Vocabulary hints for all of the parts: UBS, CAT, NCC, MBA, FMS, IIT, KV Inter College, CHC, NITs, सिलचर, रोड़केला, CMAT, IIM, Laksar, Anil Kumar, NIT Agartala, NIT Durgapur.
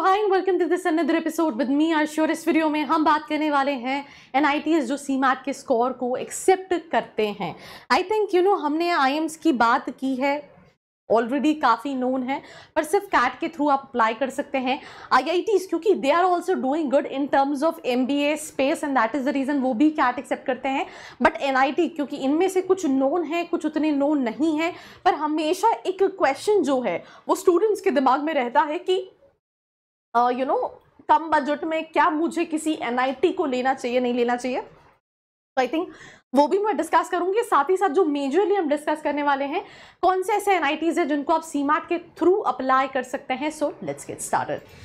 So hi and welcome to this another episode with me आशोर। इस video में हम बात करने वाले हैं NITs जो CMAT के स्कोर को एक्सेप्ट करते हैं। आई थिंक यू नो हमने IIMs की बात की है, ऑलरेडी काफ़ी नोन है, पर सिर्फ कैट के थ्रू आप अप्लाई कर सकते हैं। IITs क्योंकि they are also doing good in terms of MBA space and that is the reason वो भी कैट एक्सेप्ट करते हैं। बट NIT क्योंकि इनमें से कुछ नोन है, कुछ उतने नोन नहीं है, पर हमेशा एक क्वेश्चन जो है वो स्टूडेंट्स के दिमाग में रहता है कि यू नो कम बजट में क्या मुझे किसी NIT को लेना चाहिए, नहीं लेना चाहिए। तो आई थिंक वो भी मैं डिस्कस करूंगी। साथ ही साथ जो मेजरली हम डिस्कस करने वाले हैं कौन से ऐसे NITs हैं जिनको आप CMAT के थ्रू अप्लाई कर सकते हैं। So let's get started.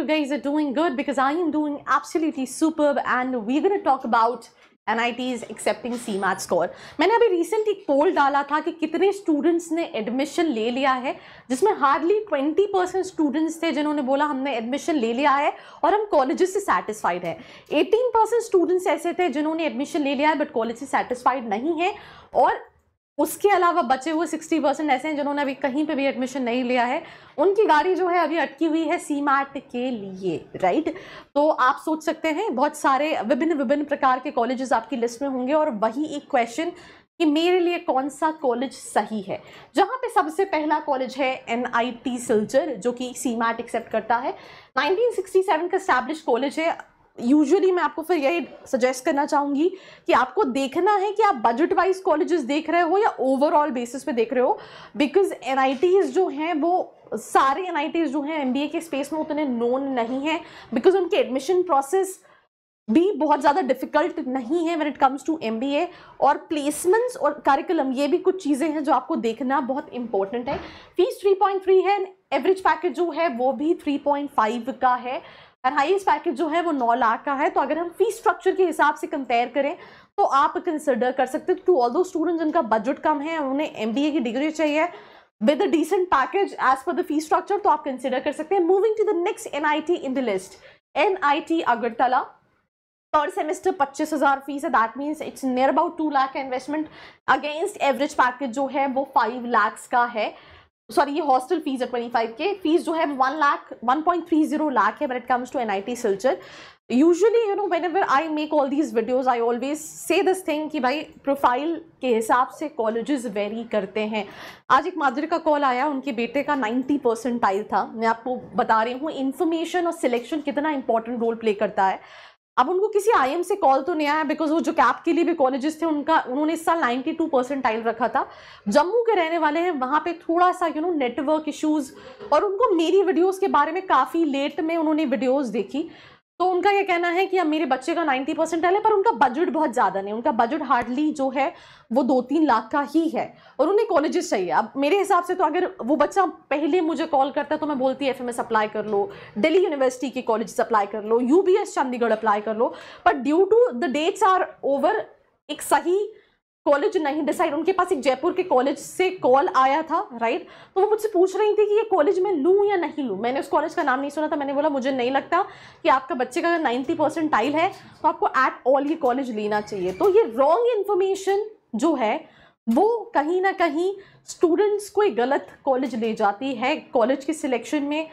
You guys are doing good because I am doing absolutely superb and we're going to talk about NITs accepting CMAT score। मैंने अभी recent एक पोल डाला था कि कितने स्टूडेंट्स ने एडमिशन ले लिया है, जिसमें हार्डली 20% स्टूडेंट्स थे जिन्होंने बोला हमने एडमिशन ले लिया है और हम कॉलेजेस से सेटिस्फाइड है। 18% स्टूडेंट्स ऐसे थे जिन्होंने एडमिशन ले लिया है बट कॉलेज से सेटिस्फाइड नहीं है, और उसके अलावा बचे हुए 60% ऐसे हैं जिन्होंने अभी कहीं पे भी एडमिशन नहीं लिया है। उनकी गाड़ी जो है अभी अटकी हुई है CMAT के लिए, राइट। तो आप सोच सकते हैं बहुत सारे विभिन्न प्रकार के कॉलेजेस आपकी लिस्ट में होंगे, और वही एक क्वेश्चन कि मेरे लिए कौन सा कॉलेज सही है, जहाँ पे सबसे पहला कॉलेज है NIT सिलचर जो कि CMAT एक्सेप्ट करता है। 1967 का एस्टैब्लिश कॉलेज है। यूजुअली मैं आपको फिर यही सजेस्ट करना चाहूँगी कि आपको देखना है कि आप बजट वाइज कॉलेजेस देख रहे हो या ओवरऑल बेसिस पे देख रहे हो, बिकॉज NITs जो हैं वो सारे NITs जो हैं MBA के स्पेस में उतने नोन नहीं हैं, बिकॉज उनके एडमिशन प्रोसेस भी बहुत ज़्यादा डिफिकल्ट नहीं है when it comes to MBA। और प्लेसमेंट्स और करिकुलम, ये भी कुछ चीज़ें हैं जो आपको देखना बहुत इंपॉर्टेंट है। फीस 3.3 है, एवरेज पैकेज जो है वो भी 3.5 का है, और हाईएस्ट पैकेज जो है वो 9 लाख का है। तो अगर हम फीस स्ट्रक्चर के हिसाब से कंपेयर करें तो आप कंसिडर कर सकते हो टू ऑल दो स्टूडेंट्स जिनका बजट कम है, उन्हें MBA की डिग्री चाहिए with a decent package as per the fees structure, तो आप कंसिडर कर सकते हैं। Moving to the next NIT in the list, NIT Agartala. Per semester 25,000 fees है, that means it's near about 2 lakh का इन्वेस्टमेंट अगेंस्ट एवरेज पैकेज जो है वो 5 लाख का है। सॉरी, ये हॉस्टल फीस है 25 के। फीस जो है 1.30 लाख है but it comes to NIT सिलचर। Usually you know whenever I make all these videos I always say this thing कि भाई प्रोफाइल के हिसाब से कॉलेजेस वेरी करते हैं। आज एक माधुरी का कॉल आया, उनके बेटे का 90% था। मैं आपको बता रही हूँ इन्फॉर्मेशन और सिलेक्शन कितना इंपॉर्टेंट रोल प्ले करता है। अब उनको किसी IIM से कॉल तो नहीं आया, बिकॉज वो जो कैप के लिए भी कॉलेजेस थे उन्होंने इस साल 92% रखा था। जम्मू के रहने वाले हैं, वहाँ पे थोड़ा सा यू नो नेटवर्क इश्यूज़, और उनको मेरी वीडियोस के बारे में काफ़ी लेट में उन्होंने वीडियोस देखी। तो उनका ये कहना है कि अब मेरे बच्चे का 90% है, पर उनका बजट बहुत ज़्यादा नहीं, उनका बजट हार्डली जो है वो 2-3 लाख का ही है, और उन्हें कॉलेजेस चाहिए। अब मेरे हिसाब से तो अगर वो बच्चा पहले मुझे कॉल करता तो मैं बोलती FMS अप्लाई कर लो, दिल्ली यूनिवर्सिटी के कॉलेजेस अप्लाई कर लो, UBS चंडीगढ़ अप्लाई कर लो, but due to the dates are over एक सही कॉलेज नहीं डिसाइड। उनके पास एक जयपुर के कॉलेज से कॉल आया था, राइट। तो वो मुझसे पूछ रही थी कि ये कॉलेज मैं लूँ या नहीं लूँ। मैंने उस कॉलेज का नाम नहीं सुना था, मैंने बोला मुझे नहीं लगता कि आपका बच्चे का 90% है तो आपको एट ऑल ये कॉलेज लेना चाहिए। तो ये रॉन्ग इन्फॉर्मेशन जो है वो कहीं ना कहीं स्टूडेंट्स को एक गलत कॉलेज ले जाती है। कॉलेज के सिलेक्शन में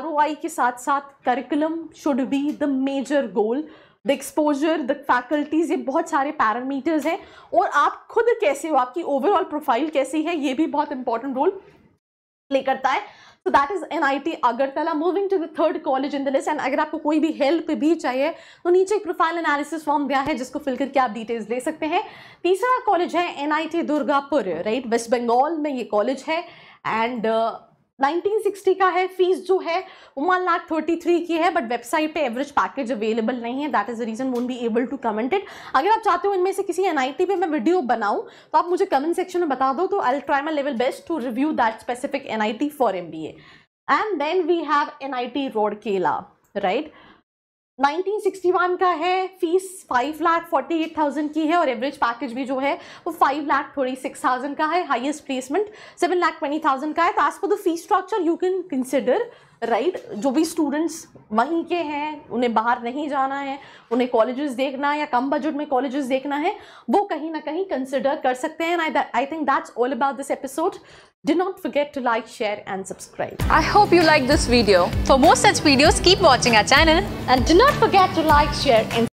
ROI के साथ साथ curriculum should be the major goal, the exposure, the faculties, ये बहुत सारे पैरामीटर्स हैं, और आप खुद कैसे हो, आपकी ओवरऑल प्रोफाइल कैसी है, ये भी बहुत इंपॉर्टेंट रोल प्ले करता है। So that is NIT Agartala. Moving to the third college in the list, and अगर आपको कोई भी हेल्प भी चाहिए तो नीचे एक प्रोफाइल एनालिसिस फॉर्म दिया है जिसको फिल करके आप डिटेल्स ले सकते हैं। तीसरा कॉलेज है NIT Durgapur, right, waste Bengal में ये कॉलेज है, एंड 1960 का है। फीस जो है 1,33,000 की है, बट वेबसाइट पे एवरेज पैकेज अवेलेबल नहीं है, that is the reason won't be able to comment it. अगर आप चाहते हो इनमें से किसी NIT पे मैं वीडियो बनाऊं तो आप मुझे कमेंट सेक्शन में बता दो, तो I will try my level best to review that specific NIT for MBA। And then we have NIT रोड़केला, right. 1961 का है, फीस 5,48,000 की है और एवरेज पैकेज भी जो है वो 5,36,000 का है, हाईएस्ट प्लेसमेंट 7,20,000 का है। तो as per the fee structure you can consider right, जो भी स्टूडेंट्स वहीं के हैं, उन्हें बाहर नहीं जाना है, उन्हें कॉलेजेस देखना है या कम बजट में कॉलेजेस देखना है, वो कहीं ना कहीं कंसिडर कर सकते हैं। And I think that's all about this episode. Do not forget to like, share and subscribe. I hope you like this video. For more such videos, keep watching our channel and do not forget to like, share and